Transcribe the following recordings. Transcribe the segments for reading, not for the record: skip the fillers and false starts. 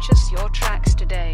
Purchase your tracks today.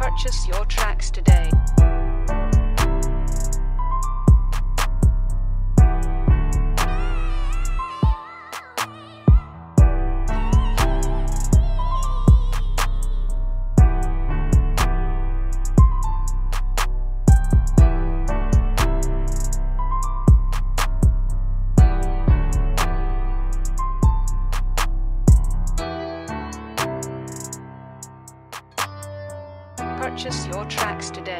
Purchase your tracks today. Purchase your tracks today.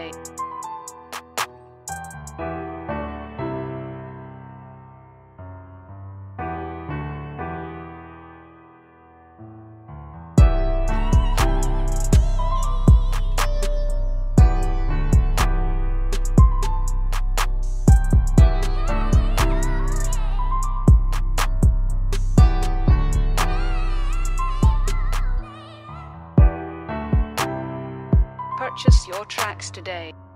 Purchase your tracks today.